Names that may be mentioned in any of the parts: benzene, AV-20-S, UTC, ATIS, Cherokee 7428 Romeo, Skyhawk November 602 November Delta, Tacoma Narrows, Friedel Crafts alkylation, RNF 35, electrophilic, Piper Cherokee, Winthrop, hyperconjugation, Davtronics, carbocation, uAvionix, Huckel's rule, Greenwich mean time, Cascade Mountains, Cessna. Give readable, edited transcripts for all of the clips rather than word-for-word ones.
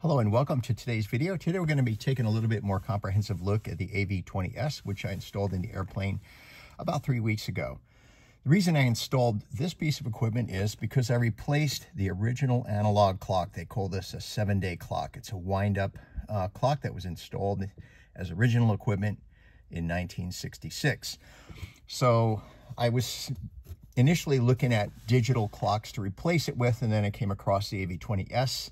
Hello and welcome to today's video. Today we're going to be taking a little bit more comprehensive look at the AV-20-S, which I installed in the airplane about 3 weeks ago. The reason I installed this piece of equipment is because I replaced the original analog clock. They call this a 7-day clock. It's a wind-up clock that was installed as original equipment in 1966. So I was initially looking at digital clocks to replace it with, and then I came across the AV-20-S.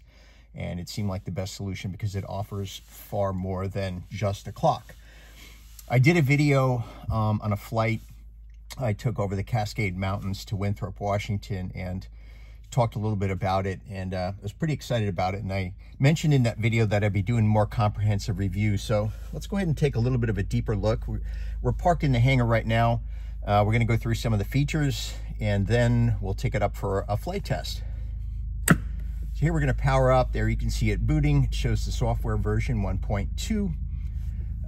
And it seemed like the best solution because it offers far more than just a clock. I did a video on a flight I took over the Cascade Mountains to Winthrop, Washington, and talked a little bit about it. And I was pretty excited about it. And I mentioned in that video that I'd be doing more comprehensive reviews. So let's go ahead and take a little bit of a deeper look. We're parked in the hangar right now. We're going to go through some of the features, and then we'll take it up for a flight test. So here we're going to power up. There you can see it booting. It shows the software version 1.2.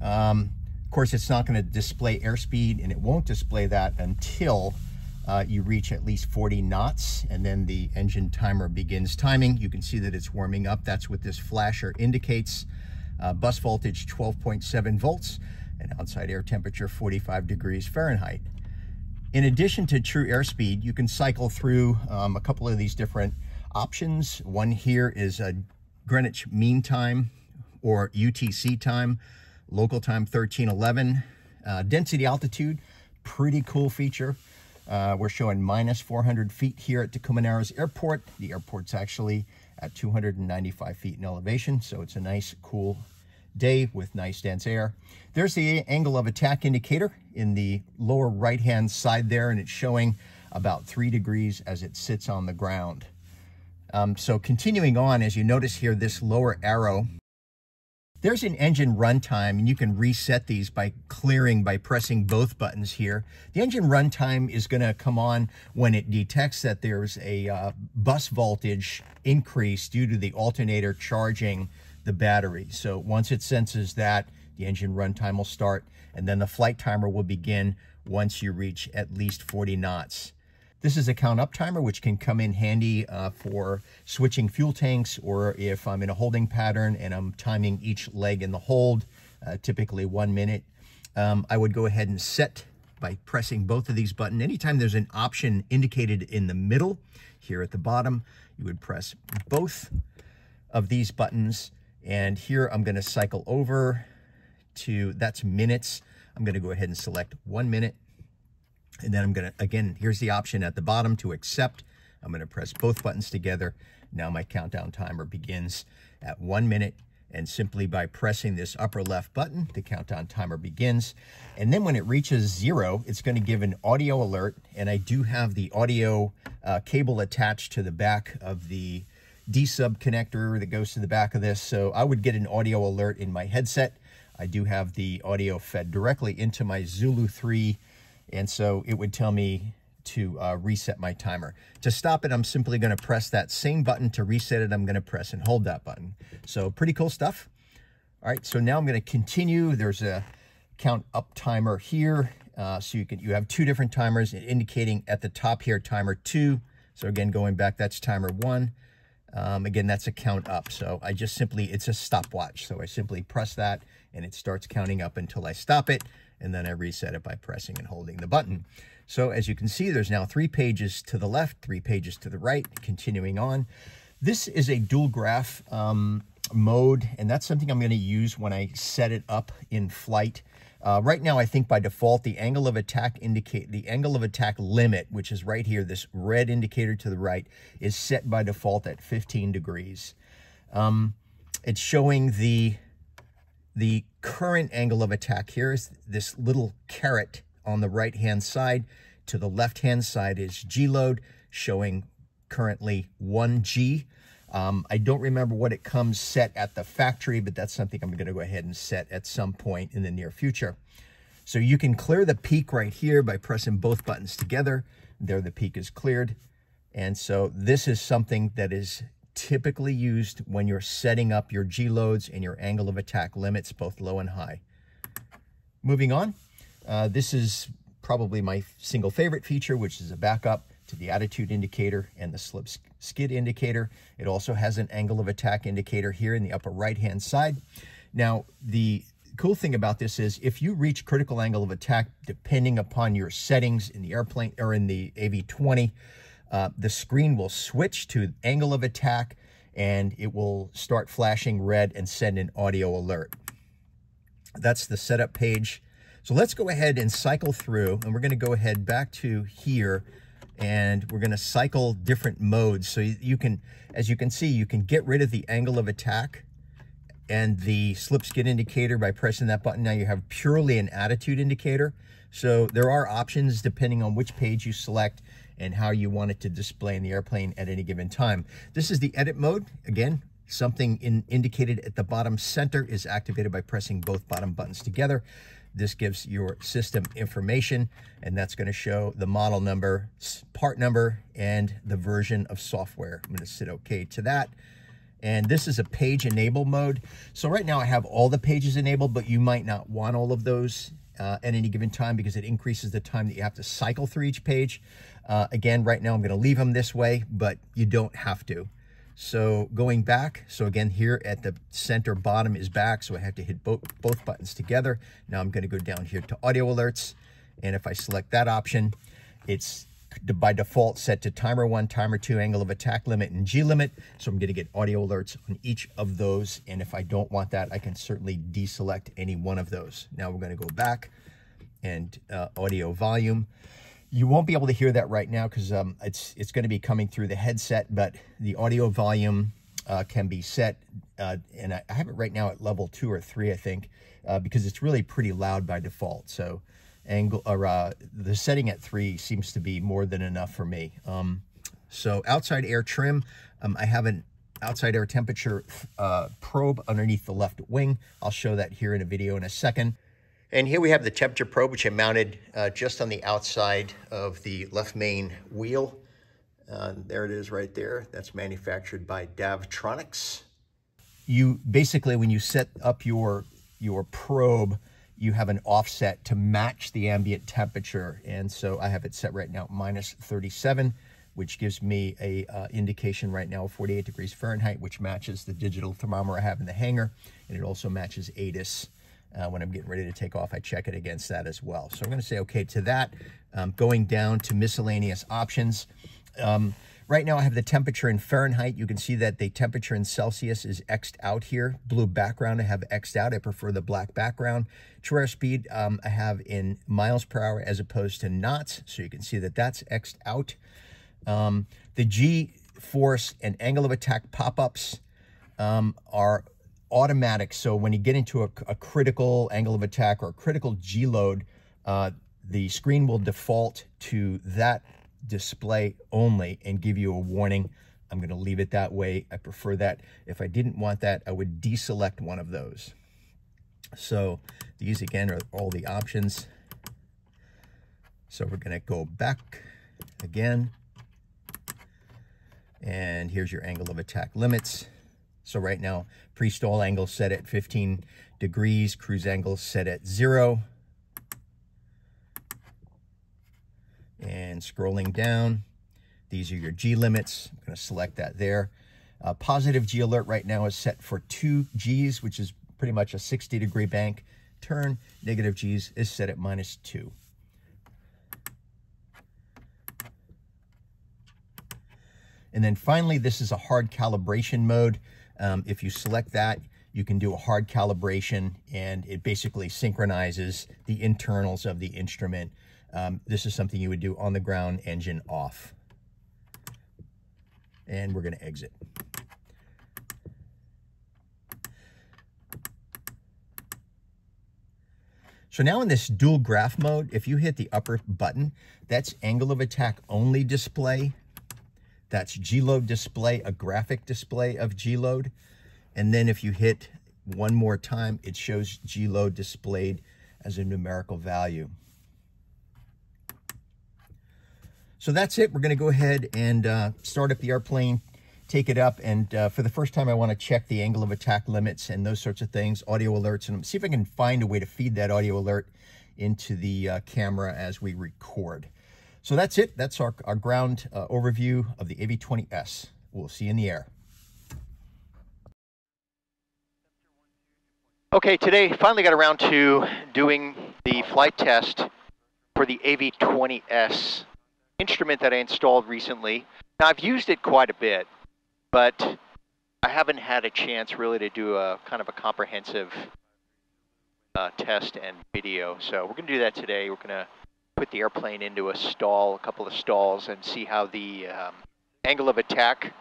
Of course, it's not going to display airspeed, and it won't display that until you reach at least 40 knots, and then the engine timer begins timing. You can see that it's warming up. That's what this flasher indicates. Bus voltage 12.7 volts, and outside air temperature 45 degrees Fahrenheit. In addition to true airspeed, you can cycle through a couple of these different options. One here is a Greenwich mean time or UTC time, local time 1311, density altitude, pretty cool feature. We're showing minus 400 feet here at Tacoma Narrows Airport. The airport's actually at 295 feet in elevation, so it's a nice cool day with nice dense air. There's the angle of attack indicator in the lower right hand side there, and it's showing about 3 degrees as it sits on the ground. So continuing on, as you notice here, this lower arrow, there's an engine runtime, and you can reset these by clearing by pressing both buttons here. The engine runtime is going to come on when it detects that there's a bus voltage increase due to the alternator charging the battery. So once it senses that, the engine runtime will start, and then the flight timer will begin once you reach at least 40 knots. This is a count up timer, which can come in handy for switching fuel tanks, or if I'm in a holding pattern and I'm timing each leg in the hold, typically 1 minute. I would go ahead and set by pressing both of these buttons. Anytime there's an option indicated in the middle here at the bottom, you would press both of these buttons. And here I'm going to cycle over to, that's minutes. I'm going to go ahead and select 1 minute. And then I'm going to, again, here's the option at the bottom to accept. I'm going to press both buttons together. Now my countdown timer begins at 1 minute. And simply by pressing this upper left button, the countdown timer begins. And then when it reaches zero, it's going to give an audio alert. And I do have the audio cable attached to the back of the D-sub connector that goes to the back of this. So I would get an audio alert in my headset. I do have the audio fed directly into my Zulu 3. And so it would tell me to reset my timer. To stop it, I'm simply going to press that same button. To reset it, I'm going to press and hold that button. So pretty cool stuff. All right, so now I'm going to continue. There's a count up timer here. So you have two different timers indicating at the top here, timer 2. So again, going back, that's timer 1. Again, that's a count up. So I just simply, it's a stopwatch. So I simply press that and it starts counting up until I stop it. And then I reset it by pressing and holding the button. So as you can see, there's now 3 pages to the left, 3 pages to the right, continuing on. This is a dual graph mode, and that's something I'm going to use when I set it up in flight. Right now, I think by default, the angle of attack limit, which is right here, this red indicator to the right, is set by default at 15 degrees. It's showing the current angle of attack. Here is this little caret on the right-hand side. To the left-hand side is G-load, showing currently 1G. I don't remember what it comes set at the factory, but that's something I'm going to go ahead and set at some point in the near future. So you can clear the peak right here by pressing both buttons together. There the peak is cleared. And so this is something that is typically used when you're setting up your G-loads and your angle of attack limits, both low and high. Moving on, this is probably my single favorite feature, which is a backup. to the attitude indicator and the slip skid indicator. It also has an angle of attack indicator here in the upper right-hand side. Now, the cool thing about this is if you reach critical angle of attack, depending upon your settings in the airplane or in the AV-20, the screen will switch to angle of attack and it will start flashing red and send an audio alert. That's the setup page. So let's go ahead and cycle through, and we're going to go ahead back to here, and we're going to cycle different modes. So you can, as you can see, you can get rid of the angle of attack and the slip skid indicator by pressing that button. Now you have purely an attitude indicator. So there are options depending on which page you select and how you want it to display in the airplane at any given time. This is the edit mode. Again, something indicated at the bottom center is activated by pressing both bottom buttons together. This gives your system information, and that's going to show the model number, part number, and the version of software. I'm going to hit OK to that. And this is a page enable mode. So right now I have all the pages enabled, but you might not want all of those at any given time because it increases the time that you have to cycle through each page. Again, right now I'm going to leave them this way, but you don't have to. So going back, so again, here at the center bottom is back. So I have to hit both buttons together. Now I'm going to go down here to audio alerts. And if I select that option, it's by default set to timer 1, timer 2, angle of attack limit, and G limit. So I'm going to get audio alerts on each of those. And if I don't want that, I can certainly deselect any one of those. Now we're going to go back and audio volume. You won't be able to hear that right now because it's going to be coming through the headset, but the audio volume can be set, and I have it right now at level 2 or 3, I think, because it's really pretty loud by default. So angle or the setting at 3 seems to be more than enough for me. So outside air trim, I have an outside air temperature probe underneath the left wing. I'll show that here in a video in a second. And here we have the temperature probe, which I mounted just on the outside of the left main wheel. There it is right there. That's manufactured by Davtronics. You basically, when you set up your probe, you have an offset to match the ambient temperature. And so I have it set right now at minus 37, which gives me a indication right now of 48 degrees Fahrenheit, which matches the digital thermometer I have in the hangar. And it also matches ATIS. When I'm getting ready to take off, I check it against that as well. So I'm going to say okay to that. Going down to miscellaneous options. Right now I have the temperature in Fahrenheit. You can see that the temperature in Celsius is X'd out here. Blue background I have X'd out. I prefer the black background. True air speed I have in miles per hour as opposed to knots. So you can see that that's X'd out. The G force and angle of attack pop-ups are automatic. So when you get into a critical angle of attack or a critical G load, the screen will default to that display only and give you a warning. I'm going to leave it that way. I prefer that. If I didn't want that, I would deselect one of those. So these again are all the options. So we're going to go back again. And here's your angle of attack limits. So right now, pre-stall angle set at 15 degrees, cruise angle set at 0. And scrolling down, these are your G limits. I'm going to select that there. Positive G alert right now is set for 2 Gs, which is pretty much a 60-degree bank turn. Negative Gs is set at minus 2. And then finally, this is a hard calibration mode. If you select that, you can do a hard calibration, and it basically synchronizes the internals of the instrument. This is something you would do on the ground, engine off. And we're going to exit. So now in this dual graph mode, if you hit the upper button, that's angle of attack only display. That's G-load display, a graphic display of G-load. And then if you hit one more time, it shows G-load displayed as a numerical value. So that's it. We're going to go ahead and start up the airplane, take it up. And for the first time, I want to check the angle of attack limits and those sorts of things, audio alerts, and see if I can find a way to feed that audio alert into the camera as we record. So that's it. That's our ground overview of the AV-20-S. We'll see you in the air. Okay, today finally got around to doing the flight test for the AV-20-S instrument that I installed recently. Now, I've used it quite a bit, but I haven't had a chance really to do a kind of a comprehensive test and video. So we're going to do that today. We're going to put the airplane into a stall, a couple of stalls, and see how the angle of attack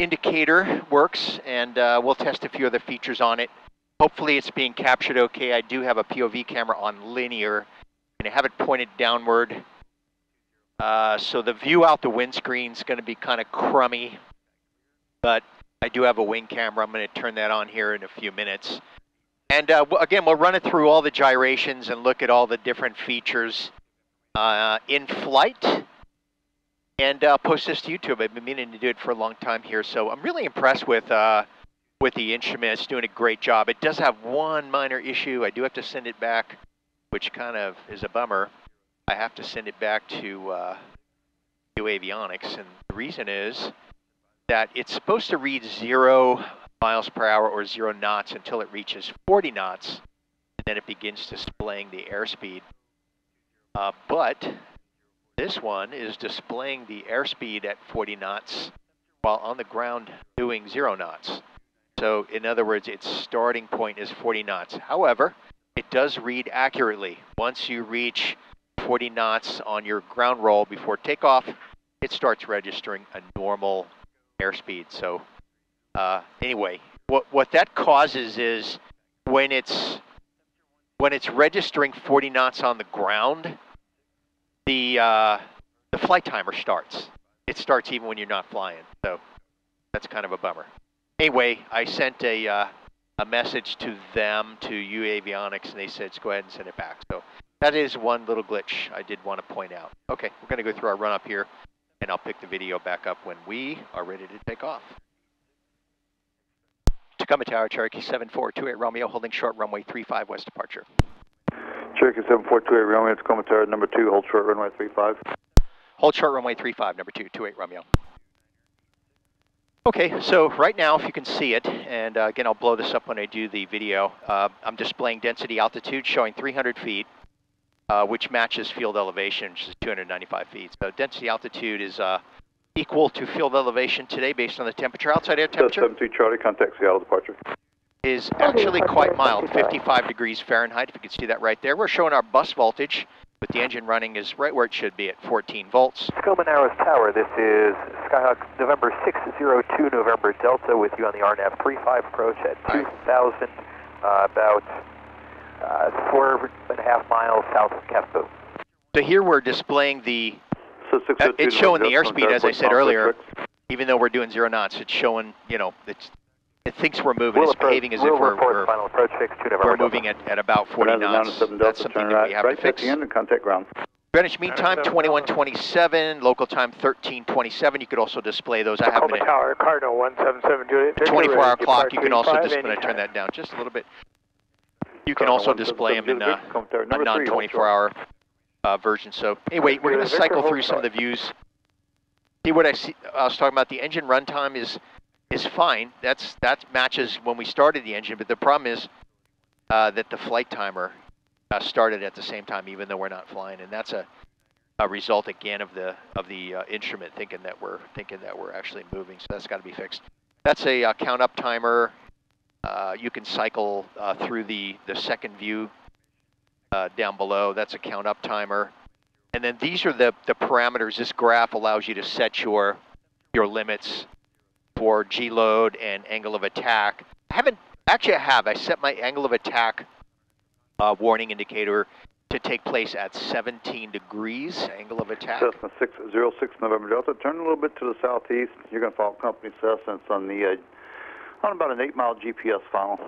indicator works, and we'll test a few other features on it. Hopefully it's being captured okay. I do have a POV camera on linear, and I have it pointed downward. So the view out the windscreen is going to be kind of crummy, but I do have a wing camera. I'm going to turn that on here in a few minutes. And again, we'll run it through all the gyrations and look at all the different features in flight, and post this to YouTube. I've been meaning to do it for a long time here, so I'm really impressed with the instrument. It's doing a great job. It does have one minor issue. I do have to send it back, which kind of is a bummer. I have to send it back to uAvionix, and the reason is that it's supposed to read 0 miles per hour or 0 knots until it reaches 40 knots, and then it begins displaying the airspeed. But this one is displaying the airspeed at 40 knots while on the ground doing 0 knots. So in other words, its starting point is 40 knots. However, it does read accurately. Once you reach 40 knots on your ground roll before takeoff, it starts registering a normal airspeed. So anyway, what that causes is when it's registering 40 knots on the ground, the flight timer starts. It starts even when you're not flying. So that's kind of a bummer. Anyway, I sent a message to them, to uAvionix, and they said, go ahead and send it back. So that is one little glitch I did want to point out. Okay, we're going to go through our run up here, and I'll pick the video back up when we are ready to take off. Tacoma Tower, Cherokee 7428 Romeo, holding short runway 35 west departure. Cherokee 7428 Romeo, Tacoma Tower, number 2, hold short runway 35. Hold short runway 35, number 2, 28 Romeo. Okay, so right now, if you can see it, and again, I'll blow this up when I do the video, I'm displaying density altitude showing 300 feet, which matches field elevation, which is 295 feet. So density altitude is equal to field elevation today based on the temperature. Outside air temperature 72 Charlie, contact Seattle departure, is actually quite mild, 55 degrees Fahrenheit, if you can see that right there. We're showing our bus voltage with the engine running is right where it should be at 14 volts. Tacoma Narrows Tower, this is Skyhawk November 602 November Delta with you on the RNF 35 approach at 2,000, about 4.5 miles south of Casco. So here we're displaying the it's showing the airspeed, as I said earlier, even though we're doing 0 knots. It's showing, you know, it thinks we're moving. It's behaving as if we're moving at about 40 knots. That's something that we have to fix. Greenwich mean time 21:27, local time 13:27. You could also display those. I have it. 24-hour clock. You can also just going to turn that down just a little bit. You can also display them in a non-24-hour. Version. So anyway, we're going to cycle through some of the views. See what I see. I was talking about the engine runtime is fine. That matches when we started the engine. But the problem is that the flight timer started at the same time, even though we're not flying, and that's a result again of the instrument thinking that we're actually moving. So that's got to be fixed. That's a count up timer. You can cycle through the second view. Down below, that's a count up timer, and then these are the parameters. This graph allows you to set your limits for G load and angle of attack. I set my angle of attack warning indicator to take place at 17 degrees angle of attack. Cessna 606 November Delta, turn a little bit to the southeast. You're going to follow company Cessna. It's on the on about an 8-mile GPS funnel.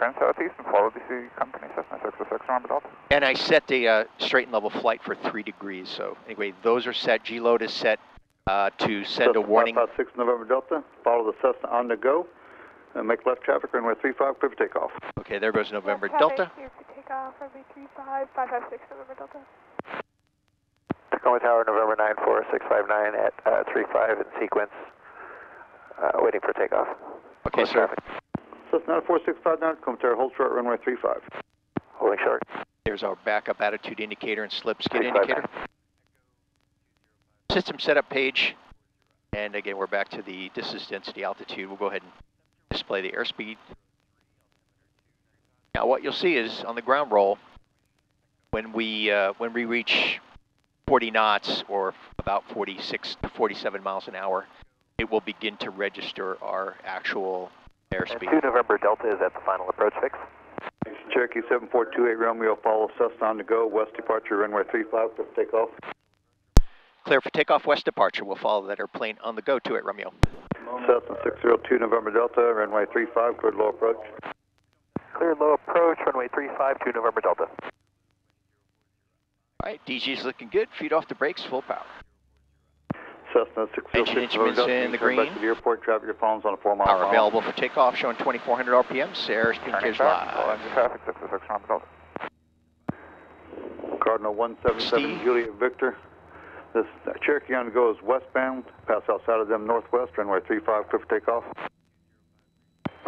Turn southeast and follow DC company Cessna 606 November Delta. And I set the straight and level flight for 3 degrees. So anyway, those are set. G load is set to send Cessna a warning. 556 November Delta. Follow the Cessna on the go and make left traffic runway 35. Clear for takeoff. Okay, there goes November Delta. Clear for takeoff runway 35. 556 November Delta. Tacoma Tower, November 94659 at 35 in sequence, waiting for takeoff. Okay, sir. Cessna 4659, Tacoma Tower, hold short, runway 35. Holding short. There's our backup attitude indicator and slip skid indicator. System setup page, and again we're back to the distance density altitude. We'll go ahead and display the airspeed. Now what you'll see is on the ground roll, when we reach 40 knots or about 46 to 47 miles an hour, it will begin to register our actual airspeed. And 2 November Delta is at the final approach fix. Cherokee 7428 Romeo, follow Cessna on the go, west departure, runway 35, for takeoff. Clear for takeoff, west departure. We'll follow that airplane on the go to it, Romeo. Cessna 602 November Delta, runway 35, cleared low approach. Cleared low approach, runway 35 to November Delta. All right, DG's looking good. Feed off the brakes, full power. Cessna 606 November Delta, in the green. Back to the airport, traffic your palms on a 4 mile. Power available for takeoff, showing 2,400 RPMs. Airspeed clears live. Traffic 606 November Delta. Cardinal 177 Juliet Victor. This Cherokee on goes westbound, pass outside of them northwest, runway 35, clear for takeoff.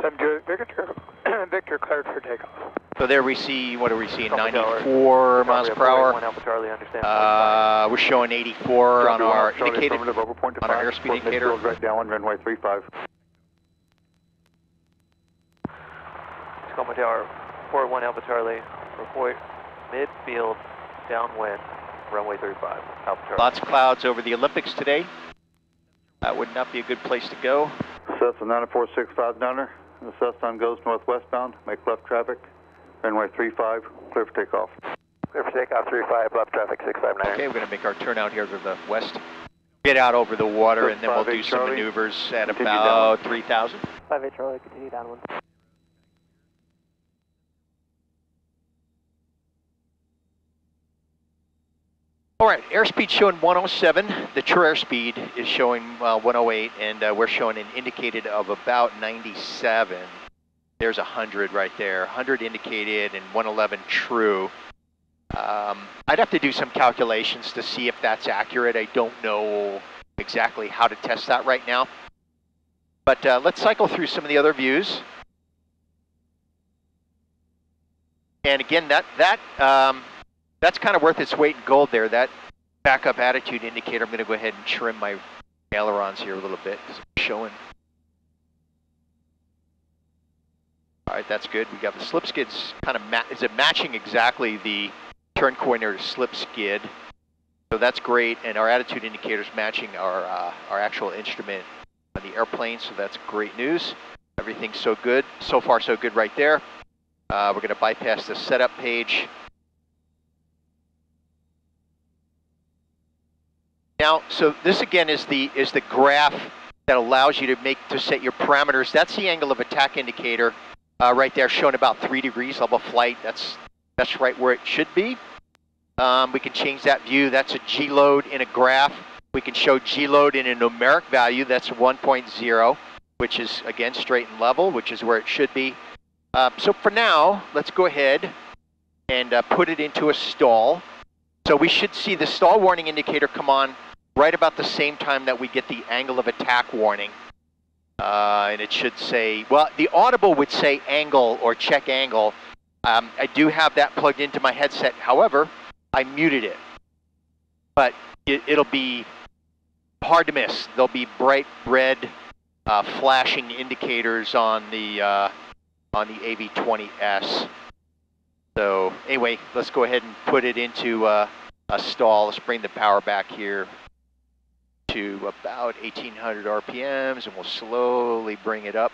Victor cleared for takeoff. So there we see, what are we seeing, 94 miles per hour? We're showing 84 on our indicated, on our airspeed indicator. Right down, runway 35. Tacoma Tower, 41 Alpha Charlie, report midfield downwind. Runway 35. Lots of clouds over the Olympics today. That would not be a good place to go. Cessna 94659er. The Cessna goes northwestbound. Make left traffic. Runway 35. Clear for takeoff. Clear for takeoff 35. Left traffic 659. Okay, we're going to make our turn out here to the west. Get out over the water, and then we'll do some maneuvers at about 3,000. 58 Charlie, continue downwind. All right, airspeed showing 107. The true airspeed is showing 108, and we're showing an indicated of about 97. There's 100 right there, 100 indicated and 111 true. I'd have to do some calculations to see if that's accurate. I don't know exactly how to test that right now. But let's cycle through some of the other views. And again, that's kind of worth its weight in gold there. That backup attitude indicator, I'm going to go ahead and trim my ailerons here a little bit because it's showing. All right, that's good. We got the slip skids kind of, is it matching exactly the turn coordinator to slip skid? So that's great. And our attitude indicator's matching our actual instrument on the airplane. So that's great news. Everything's so good. So far, so good right there. We're going to bypass the setup page. Now, so this again is the graph that allows you to set your parameters. That's the angle of attack indicator right there, showing about 3 degrees level flight. That's right where it should be. We can change that view. That's a G load in a graph. We can show G load in a numeric value. That's 1.0, which is again straight and level, which is where it should be. So for now, let's go ahead and put it into a stall. So we should see the stall warning indicator come on right about the same time that we get the angle of attack warning. And it should say, well, the audible would say angle or check angle. I do have that plugged into my headset. However, I muted it. But it'll be hard to miss. There'll be bright red flashing indicators on the AV-20-S. So anyway, let's go ahead and put it into a stall. Let's bring the power back here to about 1,800 RPMs, and we'll slowly bring it up.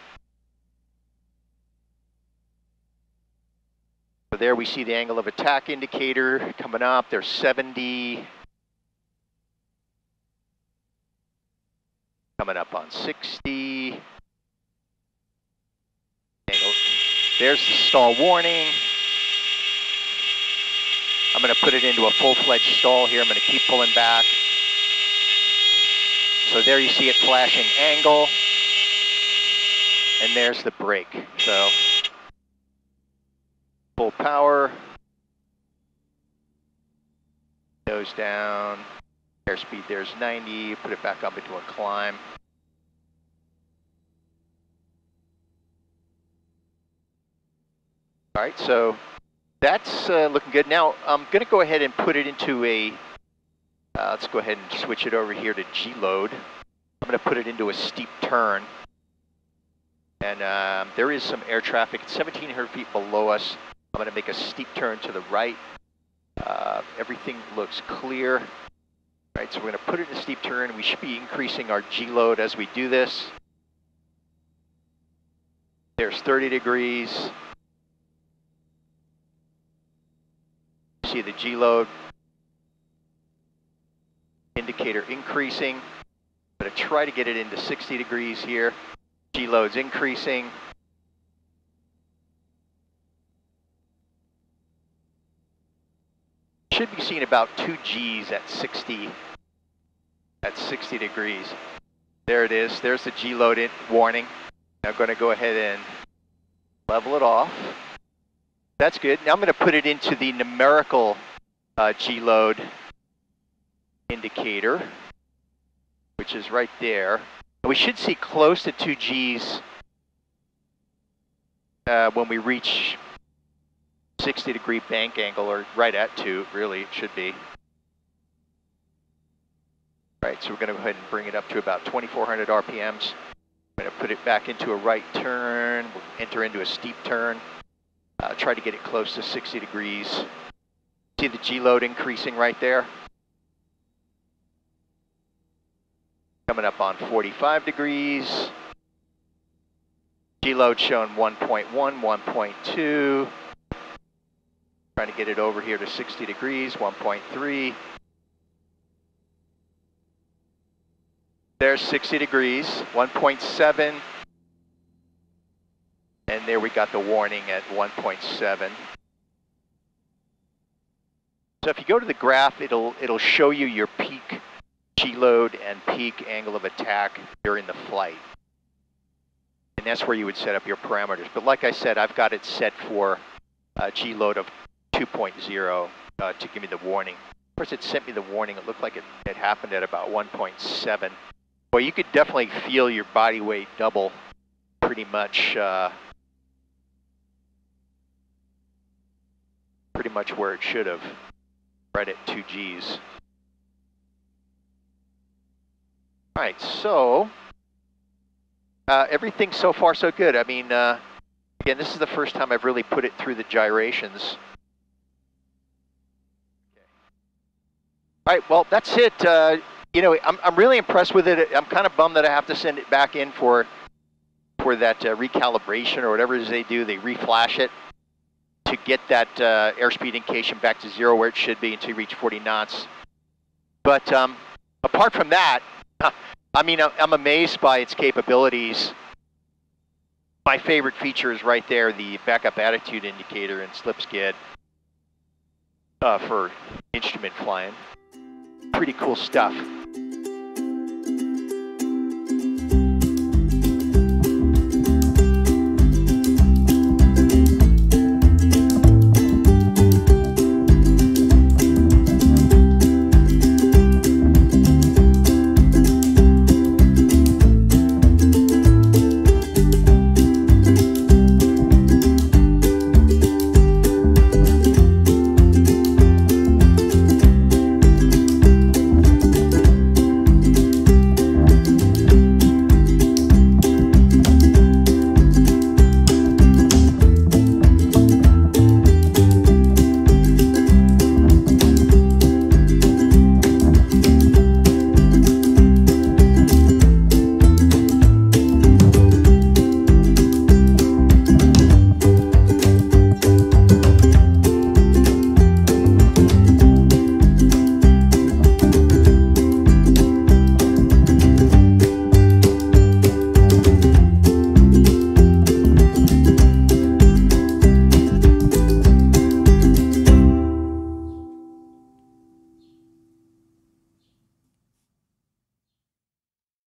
So there we see the angle of attack indicator coming up. There's 70. Coming up on 60. There's the stall warning. I'm going to put it into a full-fledged stall here. I'm going to keep pulling back. So there you see it flashing angle. And there's the brake. So full power. Nose down. Airspeed there is 90, put it back up into a climb. All right, so that's looking good. Now I'm going to go ahead and put it into a, let's go ahead and switch it over here to G-load. I'm going to put it into a steep turn. And there is some air traffic, it's 1,700 feet below us. I'm going to make a steep turn to the right. Everything looks clear. All right, so we're going to put it in a steep turn. We should be increasing our G-load as we do this. There's 30 degrees. See the G-load indicator increasing. I'm going to try to get it into 60 degrees here. G-load's increasing. Should be seeing about 2 Gs at 60 degrees. There it is. There's the G-load warning. Now I'm going to go ahead and level it off. That's good. Now I'm going to put it into the numerical G-load indicator, which is right there. And we should see close to 2 Gs when we reach 60 degree bank angle, or right at 2, really, it should be. Right, so we're going to go ahead and bring it up to about 2,400 RPMs. I'm going to put it back into a right turn. We'll enter into a steep turn. Try to get it close to 60 degrees. See the G-load increasing right there. Coming up on 45 degrees. G-load shown 1.1, 1.2. Trying to get it over here to 60 degrees, 1.3. There's 60 degrees, 1.7. And there we got the warning at 1.7. So if you go to the graph, it'll show you your peak G-load and peak angle of attack during the flight. And that's where you would set up your parameters. But like I said, I've got it set for G-load of 2.0 to give me the warning. Of course, it sent me the warning. It looked like it happened at about 1.7. Well, you could definitely feel your body weight double pretty much. Pretty much where it should have, right at 2 Gs. All right, so everything so far so good. I mean, again, this is the first time I've really put it through the gyrations. Okay. All right, well, that's it. You know, I'm really impressed with it. I'm kind of bummed that I have to send it back in for that recalibration or whatever it is they do. They reflash it to get that airspeed indication back to 0 where it should be until you reach 40 knots. But apart from that, I mean, I'm amazed by its capabilities. My favorite feature is right there, the backup attitude indicator and slip skid for instrument flying. Pretty cool stuff.